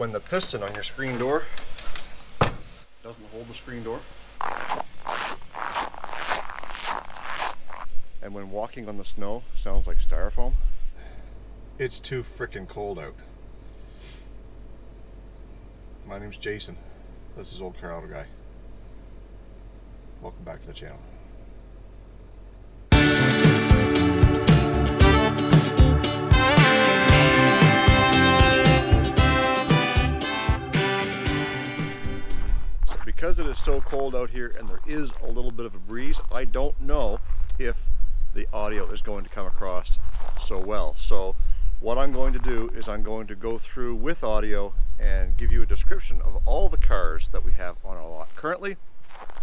when the piston on your screen door doesn't hold the screen door. And when walking on the snow, sounds like styrofoam. It's too frickin' cold out. My name's Jason. This is Olde Carr Auto Guy. Welcome back to the channel. So because it is so cold out here and there is a little bit of a breeze, I don't know if the audio is going to come across so well. So what I'm going to do is I'm going to go through with audio and give you a description of all the cars that we have on our lot currently.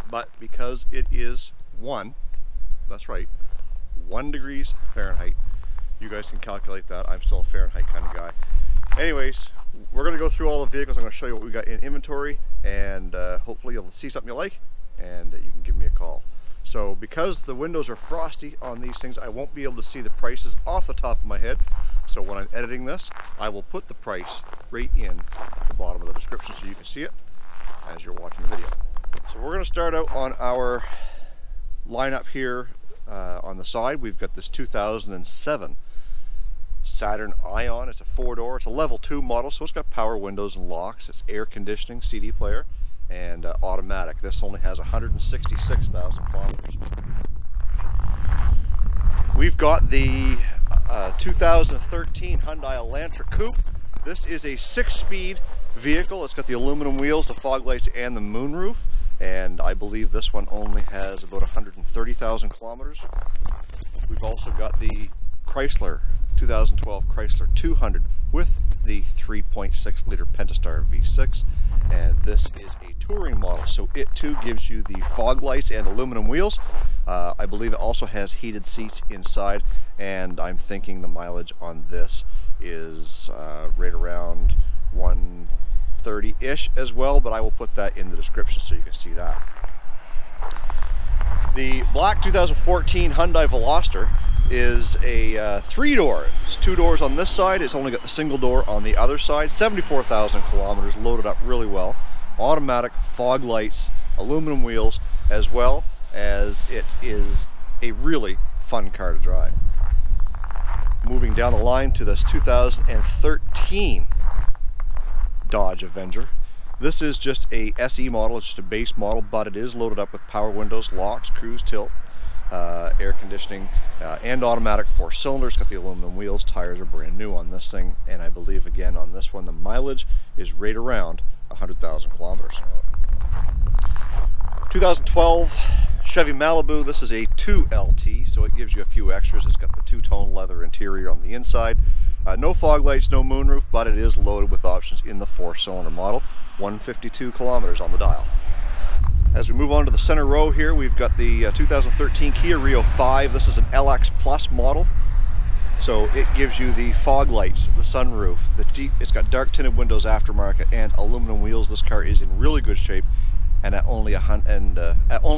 But because it is 1 degrees Fahrenheit, you guys can calculate that. I'm still a Fahrenheit kind of guy. Anyways, we're going to go through all the vehicles. I'm going to show you what we got in inventory, and hopefully you'll see something you like, and you can give me a call. So because the windows are frosty on these things, I won't be able to see the prices off the top of my head. So when I'm editing this, I will put the price right in the bottom of the description so you can see it as you're watching the video. So we're going to start out on our lineup here. On the side, we've got this 2007 Saturn Ion. It's a 4-door. It's a level 2 model, so it's got power windows and locks. It's air conditioning, CD player, and automatic. This only has 166,000 kilometers. We've got the 2013 Hyundai Elantra Coupe. This is a 6-speed vehicle. It's got the aluminum wheels, the fog lights, and the moonroof. And I believe this one only has about 130,000 kilometers. We've also got the Chrysler 2012 Chrysler 200 with the 3.6 liter Pentastar V6, and this is a touring model, so it too gives you the fog lights and aluminum wheels. I believe it also has heated seats inside, and I'm thinking the mileage on this is right around 130-ish as well, but I will put that in the description so you can see that. The black 2014 Hyundai Veloster is a 3-door. It's 2 doors on this side. It's only got the single door on the other side. 74,000 kilometers, loaded up really well. Automatic, fog lights, aluminum wheels, as well as it is a really fun car to drive. Moving down the line to this 2013 Dodge Avenger. This is just a SE model. It's just a base model, but it is loaded up with power windows, locks, cruise, tilt, air conditioning, and automatic 4-cylinder. Got the aluminum wheels. Tires are brand new on this thing, and I believe again on this one the mileage is right around 100,000 kilometers. 2012 Chevy Malibu. This is a 2LT, so it gives you a few extras. It's got the 2-tone leather interior on the inside. No fog lights, no moonroof, but it is loaded with options in the 4-cylinder model. 152 kilometers on the dial. As we move on to the center row here, we've got the 2013 Kia Rio 5. This is an LX Plus model, so it gives you the fog lights, the sunroof, the deep. It's got dark tinted windows, aftermarket, and aluminum wheels. This car is in really good shape, and at only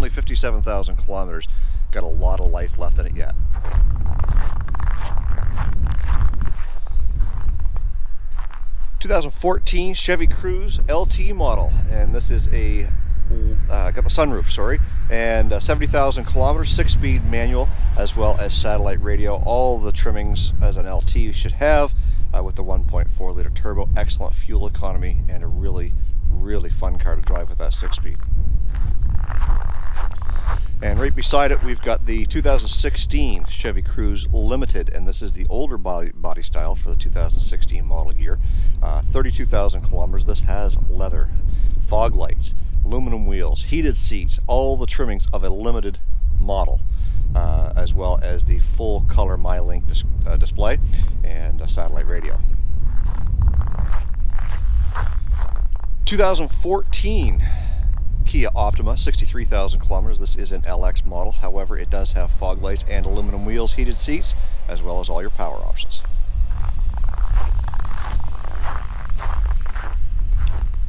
57,000 kilometers, got a lot of life left in it yet. The 2014 Chevy Cruze LT model, and this is a got the sunroof, sorry, and 70,000 kilometers, 6-speed manual, as well as satellite radio. All the trimmings as an LT you should have, with the 1.4 liter turbo, excellent fuel economy, and a really, really fun car to drive with that 6-speed. And right beside it, we've got the 2016 Chevy Cruze Limited, and this is the older body style for the 2016 model year. 32,000 kilometers. This has leather, fog lights, aluminum wheels, heated seats, all the trimmings of a limited model, as well as the full color MyLink display and a satellite radio. 2014 Kia Optima, 63,000 kilometers. This is an LX model, however it does have fog lights and aluminum wheels, heated seats, as well as all your power options.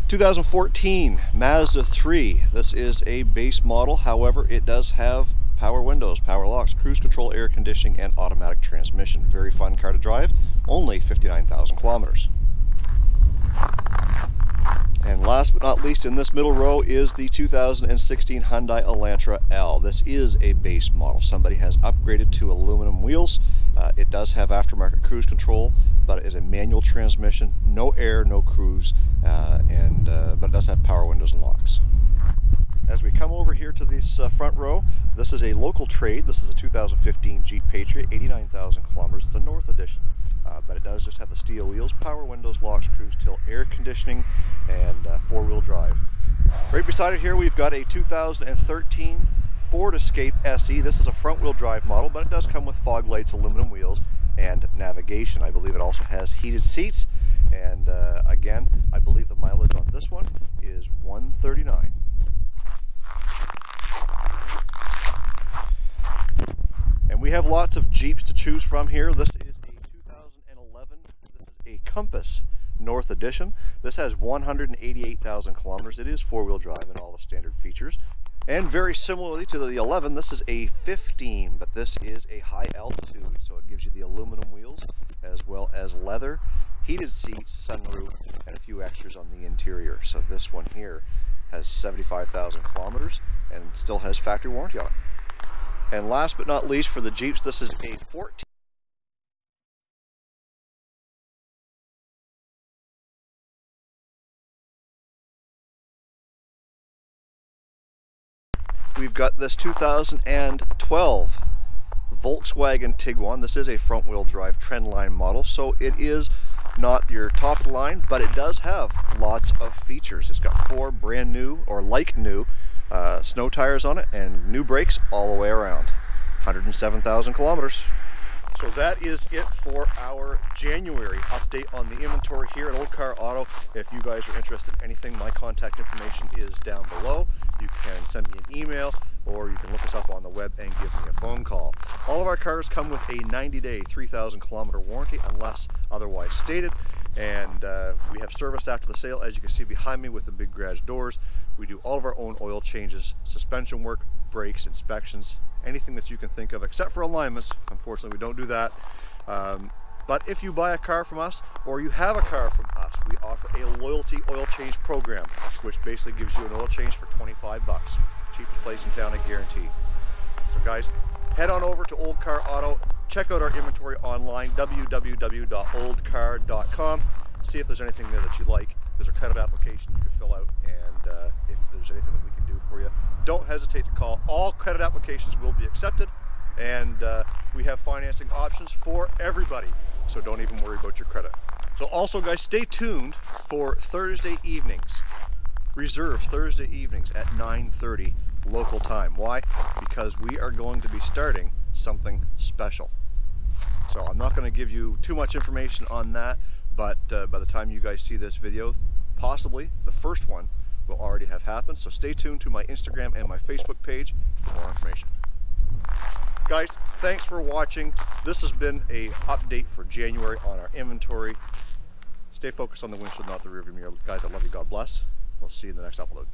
2014 Mazda 3. This is a base model, however it does have power windows, power locks, cruise control, air conditioning, and automatic transmission. Very fun car to drive, only 59,000 kilometers. last but not least in this middle row is the 2016 Hyundai Elantra L. This is a base model. Somebody has upgraded to aluminum wheels. It does have aftermarket cruise control, but it is a manual transmission, no air, no cruise, but it does have power windows and locks. As we come over here to this front row, this is a local trade. This is a 2015 Jeep Patriot, 89,000 kilometers. It's the North Edition, but it does just have the steel wheels, power windows, locks, cruise, tilt, air conditioning, and four-wheel drive. Right beside it here, we've got a 2013 Ford Escape SE. This is a front-wheel drive model, but it does come with fog lights, aluminum wheels, and navigation. I believe it also has heated seats, and again, I believe the mileage on this one is 139. And we have lots of Jeeps to choose from here. This is a 2011, this is a Compass North Edition. This has 188,000 kilometers. It is four-wheel drive and all the standard features. And very similarly to the 11, this is a 15, but this is a high altitude, so it gives you the aluminum wheels as well as leather, heated seats, sunroof, and a few extras on the interior. So this one here has 75,000 kilometers and still has factory warranty on it. And last but not least for the Jeeps, this is a 14. We've got this 2012 Volkswagen Tiguan. This is a front-wheel drive Trendline model, so it is not your top line, but it does have lots of features. It's got four brand new or like new snow tires on it and new brakes all the way around. 107,000 kilometers. So that is it for our January update on the inventory here at Olde Carr Auto. If you guys are interested in anything, my contact information is down below. You can send me an email, or you can look us up on the web and give me a phone call. All of our cars come with a 90-day, 3,000-kilometer warranty unless otherwise stated. And we have service after the sale, as you can see behind me with the big garage doors. We do all of our own oil changes, suspension work, brakes, inspections, anything that you can think of except for alignments. Unfortunately, we don't do that. But if you buy a car from us, or you have a car from us, we offer a loyalty oil change program, which basically gives you an oil change for 25 bucks. Cheapest place in town, I guarantee. So guys, head on over to Olde Carr Auto, check out our inventory online, www.oldecarr.com. See if there's anything there that you like. There's a credit application you can fill out, and if there's anything that we can do for you, don't hesitate to call. All credit applications will be accepted, and we have financing options for everybody, so don't even worry about your credit. So also guys, stay tuned for Thursday evenings. Reserve Thursday evenings at 9:30 local time. Why? Because we are going to be starting something special. So I'm not going to give you too much information on that, but by the time you guys see this video, possibly the first one will already have happened. So stay tuned to my Instagram and my Facebook page for more information. Guys, thanks for watching. This has been an update for January on our inventory. Stay focused on the windshield, not the rearview mirror. Guys, I love you. God bless. We'll see you in the next upload.